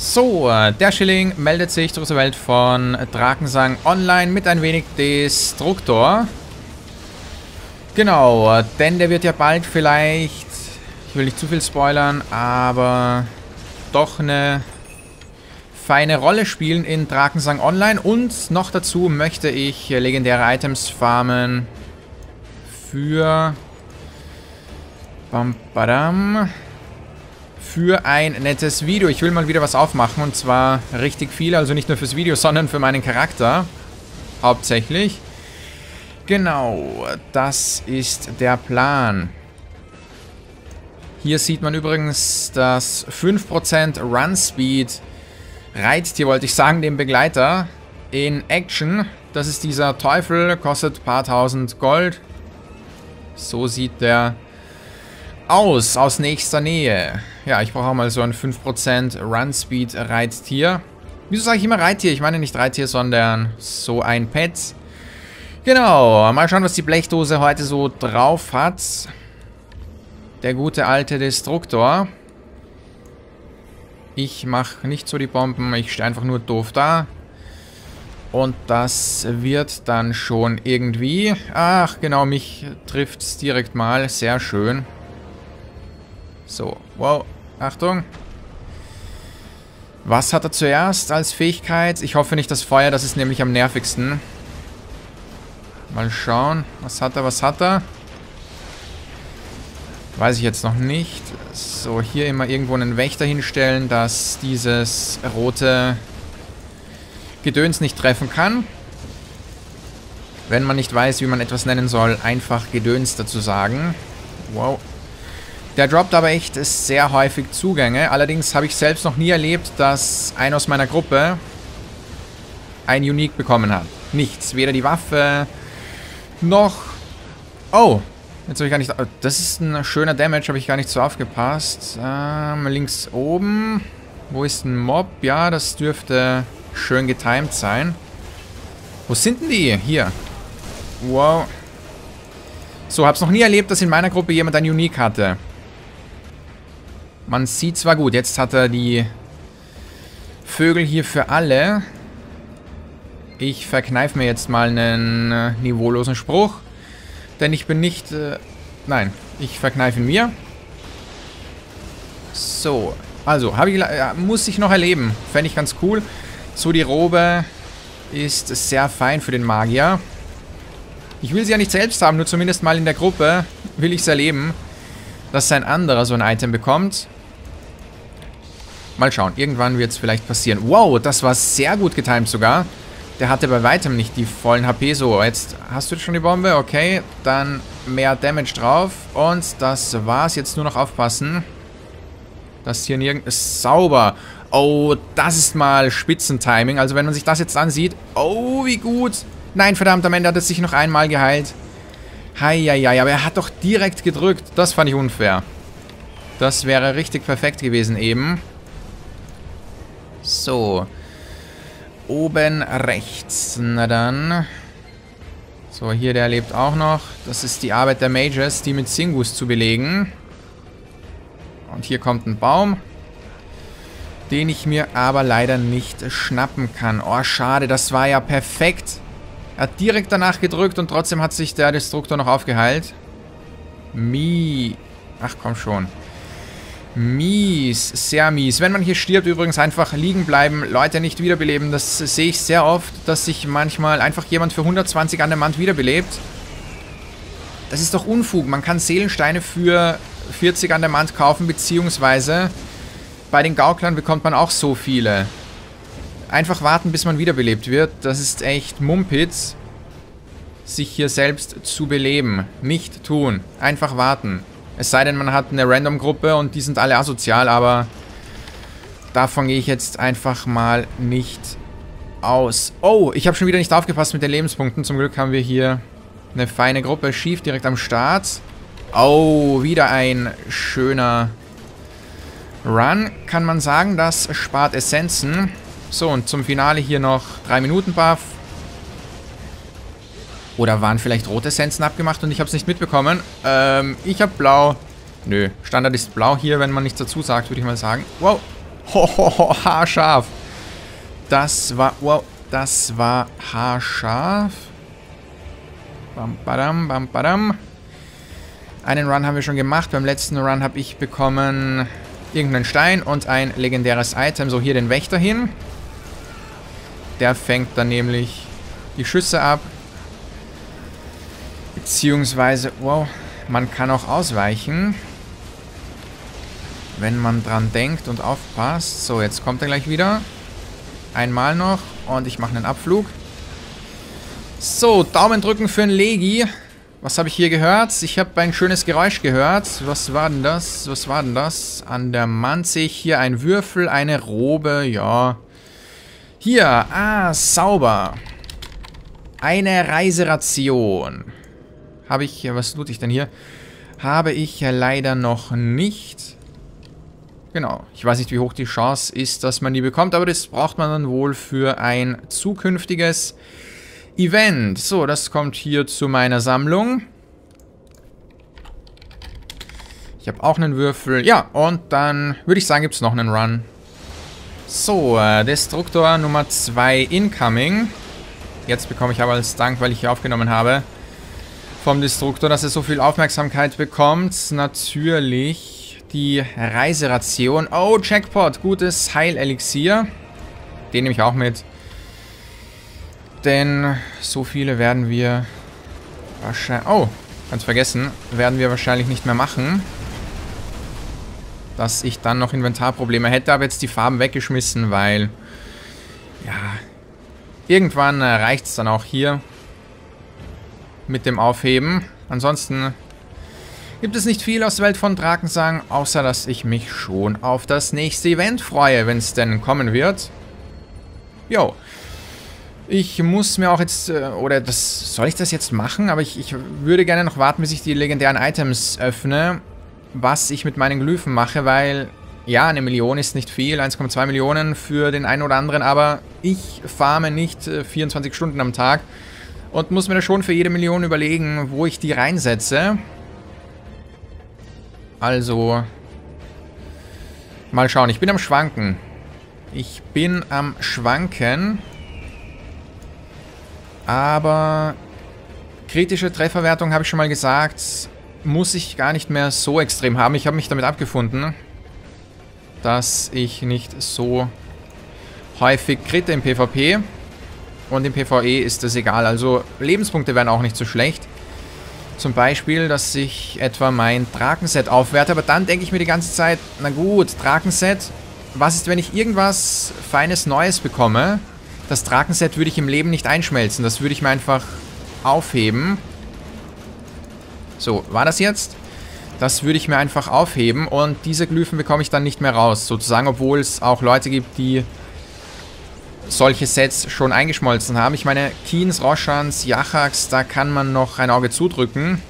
So, der Schilling meldet sich zurück zur Welt von Drakensang Online mit ein wenig Destruktor. Genau, denn der wird ja bald vielleicht, ich will nicht zu viel spoilern, aber doch eine feine Rolle spielen in Drakensang Online. Und noch dazu möchte ich legendäre Items farmen für für ein nettes Video. Ich will mal wieder was aufmachen, und zwar richtig viel, also nicht nur fürs Video, sondern für meinen Charakter hauptsächlich. Genau, das ist der Plan. Hier sieht man übrigens das 5% Run Speed Reittier, wollte ich sagen, dem Begleiter in Action. Das ist dieser Teufel, kostet ein paar tausend Gold. So sieht der aus nächster Nähe. Ja, ich brauche mal so ein 5% Run Speed Reittier. Wieso sage ich immer Reittier? Ich meine nicht Reittier, sondern so ein Pet. Genau, mal schauen, was die Blechdose heute so drauf hat. Der gute alte Destruktor. Ich mache nicht so die Bomben, ich stehe einfach nur doof da. Und das wird dann schon irgendwie... Ach genau, mich trifft es direkt mal, sehr schön. So, wow, Achtung. Was hat er zuerst als Fähigkeit? Ich hoffe nicht das Feuer, das ist nämlich am nervigsten. Mal schauen, was hat er? Weiß ich jetzt noch nicht. So, hier immer irgendwo einen Wächter hinstellen, dass dieses rote Gedöns nicht treffen kann. Wenn man nicht weiß, wie man etwas nennen soll, einfach Gedöns dazu sagen. Wow. Der droppt aber echt sehr häufig Zugänge. Allerdings habe ich selbst noch nie erlebt, dass einer aus meiner Gruppe ein Unique bekommen hat. Nichts. Weder die Waffe noch... Oh! Jetzt habe ich gar nicht... Das ist ein schöner Damage, habe ich gar nicht so aufgepasst. Links oben. Wo ist ein Mob? Ja, das dürfte schön getimed sein. Wo sind denn die? Hier. Wow. So, habe es noch nie erlebt, dass in meiner Gruppe jemand ein Unique hatte. Man sieht zwar gut, jetzt hat er die Vögel hier für alle. Ich verkneife mir jetzt mal einen niveaulosen Spruch. Denn ich bin nicht... nein, ich verkneife ihn mir. So, also, muss ich noch erleben. Fände ich ganz cool. So, die Robe ist sehr fein für den Magier. Ich will sie ja nicht selbst haben, nur zumindest mal in der Gruppe will ich es erleben, dass ein anderer so ein Item bekommt. Mal schauen, irgendwann wird es vielleicht passieren. Wow, das war sehr gut getimt sogar. Der hatte bei weitem nicht die vollen HP. So, jetzt hast du schon die Bombe. Okay, dann mehr Damage drauf. Und das war's. Jetzt nur noch aufpassen, dass hier nirgends... Sauber. Oh, das ist mal Spitzentiming. Also wenn man sich das jetzt ansieht... Oh, wie gut. Nein, verdammt, am Ende hat es sich noch einmal geheilt. Heieiei, aber er hat doch direkt gedrückt. Das fand ich unfair. Das wäre richtig perfekt gewesen eben. So. Oben rechts. Na dann. So, hier, der lebt auch noch. Das ist die Arbeit der Mages, die mit Singus zu belegen. Und hier kommt ein Baum, den ich mir aber leider nicht schnappen kann. Oh, schade, das war ja perfekt. Er hat direkt danach gedrückt und trotzdem hat sich der Destruktor noch aufgeheilt. Ach, komm schon. Mies. Sehr mies. Wenn man hier stirbt, übrigens einfach liegen bleiben, Leute nicht wiederbeleben. Das sehe ich sehr oft, dass sich manchmal einfach jemand für 120 an der Wand wiederbelebt. Das ist doch Unfug. Man kann Seelensteine für 40 an der Wand kaufen, beziehungsweise bei den Gauklern bekommt man auch so viele. Einfach warten, bis man wiederbelebt wird. Das ist echt Mumpitz, sich hier selbst zu beleben. Nicht tun. Einfach warten. Es sei denn, man hat eine Random-Gruppe und die sind alle asozial, aber davon gehe ich jetzt einfach mal nicht aus. Oh, ich habe schon wieder nicht aufgepasst mit den Lebenspunkten. Zum Glück haben wir hier eine feine Gruppe. Schief, direkt am Start. Oh, wieder ein schöner Run, kann man sagen. Das spart Essenzen. So, und zum Finale hier noch 3 Minuten Buff. Oder waren vielleicht rote Essenzen abgemacht und ich habe es nicht mitbekommen. Ich habe blau. Nö, Standard ist blau hier, wenn man nichts dazu sagt, würde ich mal sagen. Wow, Haarscharf. Das war... Wow, das war haarscharf. Bam, badam, bam, badam. Einen Run haben wir schon gemacht. Beim letzten Run habe ich bekommen irgendeinen Stein und ein legendäres Item. So, hier den Wächter hin. Der fängt dann nämlich die Schüsse ab. Beziehungsweise, wow, man kann auch ausweichen, wenn man dran denkt und aufpasst. So, jetzt kommt er gleich wieder. Einmal noch und ich mache einen Abflug. So, Daumen drücken für ein Legi. Was habe ich hier gehört? Ich habe ein schönes Geräusch gehört. Was war denn das? Was war denn das? An der Manzig hier ein Würfel, eine Robe, ja. Hier, ah, sauber. Eine Reiseration. Habe ich, was tut ich denn hier? Habe ich leider noch nicht. Genau, ich weiß nicht, wie hoch die Chance ist, dass man die bekommt, aber das braucht man dann wohl für ein zukünftiges Event. So, das kommt hier zu meiner Sammlung. Ich habe auch einen Würfel. Ja, und dann würde ich sagen, gibt es noch einen Run. So, Destruktor Nummer 2 incoming. Jetzt bekomme ich aber als Dank, weil ich hier aufgenommen habe, vom Destruktor, dass er so viel Aufmerksamkeit bekommt, natürlich die Reiseration. Oh, Jackpot, gutes Heilelixier. Den nehme ich auch mit. Denn so viele werden wir wahrscheinlich... Oh, ganz vergessen. Werden wir wahrscheinlich nicht mehr machen. Dass ich dann noch Inventarprobleme hätte. Aber jetzt die Farben weggeschmissen, weil... Ja... Irgendwann reicht es dann auch hier mit dem Aufheben. Ansonsten gibt es nicht viel aus der Welt von Drakensang, außer dass ich mich schon auf das nächste Event freue, wenn es denn kommen wird. Jo. Ich muss mir auch jetzt, oder das soll ich das jetzt machen? Aber ich würde gerne noch warten, bis ich die legendären Items öffne, was ich mit meinen Glyphen mache, weil... Ja, 1 Million ist nicht viel, 1,2 Millionen für den einen oder anderen, aber ich farme nicht 24 Stunden am Tag und muss mir da schon für jede Million überlegen, wo ich die reinsetze. Also, mal schauen, ich bin am Schwanken. Ich bin am Schwanken, aber kritische Trefferwertung, habe ich schon mal gesagt, muss ich gar nicht mehr so extrem haben. Ich habe mich damit abgefunden, dass ich nicht so häufig kritte im PvP. Und im PvE ist das egal. Also Lebenspunkte wären auch nicht so schlecht. Zum Beispiel, dass ich etwa mein Drakenset aufwerte. Aber dann denke ich mir die ganze Zeit, na gut, Drakenset. Was ist, wenn ich irgendwas Feines Neues bekomme? Das Drakenset würde ich im Leben nicht einschmelzen. Das würde ich mir einfach aufheben. So, war das jetzt? Das würde ich mir einfach aufheben und diese Glyphen bekomme ich dann nicht mehr raus, sozusagen, obwohl es auch Leute gibt, die solche Sets schon eingeschmolzen haben. Ich meine, Keens, Roshans, Yachaks, da kann man noch ein Auge zudrücken,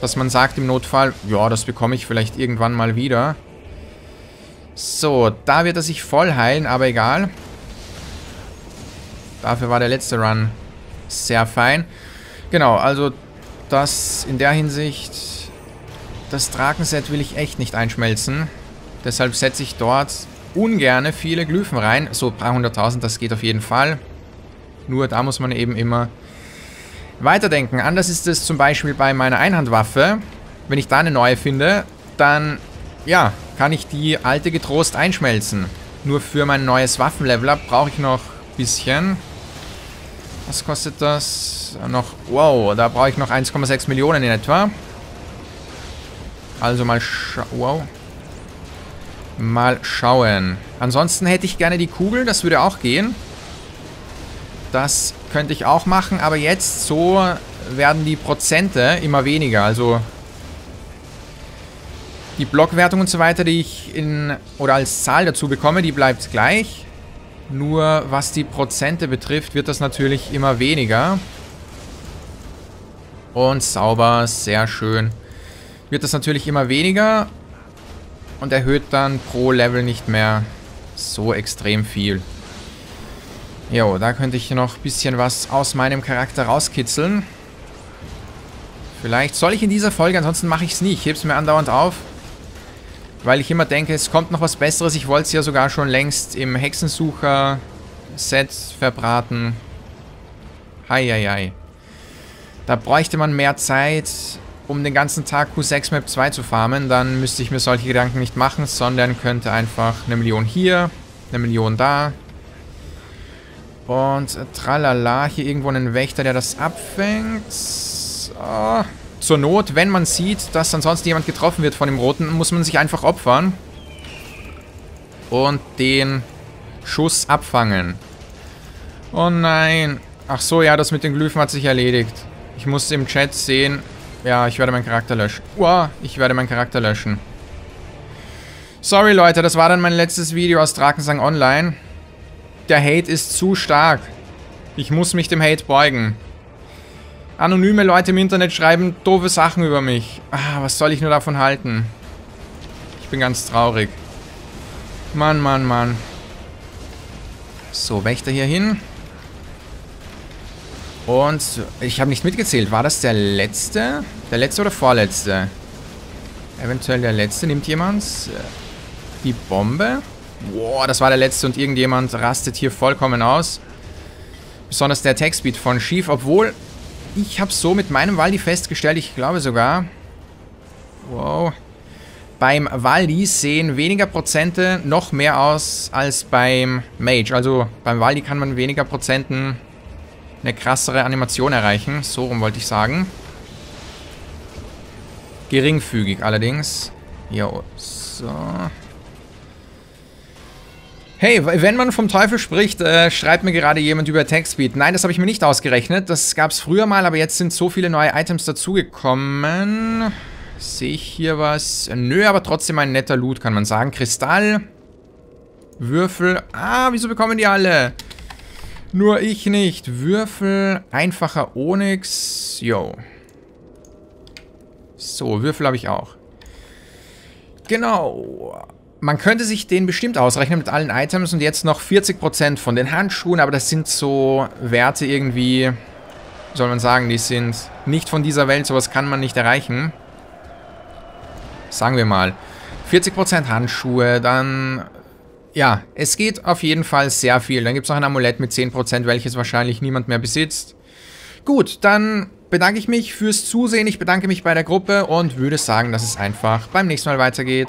dass man sagt im Notfall, ja, das bekomme ich vielleicht irgendwann mal wieder. So, da wird er sich voll heilen, aber egal. Dafür war der letzte Run sehr fein. Genau, also das in der Hinsicht... Das Drakenset will ich echt nicht einschmelzen. Deshalb setze ich dort ungerne viele Glyphen rein. So ein paar 100.000, das geht auf jeden Fall. Nur da muss man eben immer weiterdenken. Anders ist es zum Beispiel bei meiner Einhandwaffe. Wenn ich da eine neue finde, dann ja, kann ich die alte getrost einschmelzen. Nur für mein neues Waffenlevel-Up brauche ich noch ein bisschen. Was kostet das? Noch, wow, da brauche ich noch 1,6 Millionen in etwa. Also mal, wow. Mal schauen. Ansonsten hätte ich gerne die Kugel, das würde auch gehen. Das könnte ich auch machen, aber jetzt so werden die Prozente immer weniger. Also die Blockwertung und so weiter, die ich in oder als Zahl dazu bekomme, die bleibt gleich. Nur was die Prozente betrifft, wird das natürlich immer weniger. Und sauber, sehr schön. Wird das natürlich immer weniger und erhöht dann pro Level nicht mehr so extrem viel. Jo, da könnte ich noch ein bisschen was aus meinem Charakter rauskitzeln. Vielleicht soll ich in dieser Folge, ansonsten mache ich es nie. Ich hebe es mir andauernd auf. Weil ich immer denke, es kommt noch was Besseres. Ich wollte es ja sogar schon längst im Hexensucher-Set verbraten. Heieiei. Da bräuchte man mehr Zeit, um den ganzen Tag Q6 Map 2 zu farmen. Dann müsste ich mir solche Gedanken nicht machen, sondern könnte einfach 1 Million hier, 1 Million da. Und tralala, hier irgendwo einen Wächter, der das abfängt. Oh. Zur Not, wenn man sieht, dass ansonsten jemand getroffen wird von dem Roten, muss man sich einfach opfern und den Schuss abfangen. Oh nein. Ach so, ja, das mit den Glyphen hat sich erledigt. Ich muss im Chat sehen. Ja, ich werde meinen Charakter löschen. Uah, ich werde meinen Charakter löschen. Sorry, Leute, das war dann mein letztes Video aus Drakensang Online. Der Hate ist zu stark. Ich muss mich dem Hate beugen. Anonyme Leute im Internet schreiben doofe Sachen über mich. Ah, was soll ich nur davon halten? Ich bin ganz traurig. Mann, Mann, Mann. So, Wächter hier hin. Und ich habe nicht mitgezählt. War das der letzte? Der letzte oder vorletzte? Eventuell der letzte. Nimmt jemand die Bombe? Boah, das war der letzte und irgendjemand rastet hier vollkommen aus. Besonders der Attack-Speed von Schief, obwohl... Ich habe so mit meinem Waldi festgestellt, ich glaube sogar, wow, beim Waldi sehen weniger Prozente noch mehr aus als beim Mage. Also beim Waldi kann man mit weniger Prozenten eine krassere Animation erreichen. So rum wollte ich sagen. Geringfügig allerdings. Jo, so. Hey, wenn man vom Teufel spricht, schreibt mir gerade jemand über Attack Speed. Nein, das habe ich mir nicht ausgerechnet. Das gab es früher mal, aber jetzt sind so viele neue Items dazugekommen. Sehe ich hier was? Nö, aber trotzdem ein netter Loot, kann man sagen. Kristall, Würfel. Ah, wieso bekommen die alle? Nur ich nicht. Würfel, einfacher Onyx. Yo. So, Würfel habe ich auch. Genau. Man könnte sich den bestimmt ausrechnen mit allen Items und jetzt noch 40% von den Handschuhen, aber das sind so Werte irgendwie, soll man sagen, die sind nicht von dieser Welt, sowas kann man nicht erreichen. Sagen wir mal, 40% Handschuhe, dann, ja, es geht auf jeden Fall sehr viel. Dann gibt es noch ein Amulett mit 10%, welches wahrscheinlich niemand mehr besitzt. Gut, dann bedanke ich mich fürs Zusehen, ich bedanke mich bei der Gruppe und würde sagen, dass es einfach beim nächsten Mal weitergeht.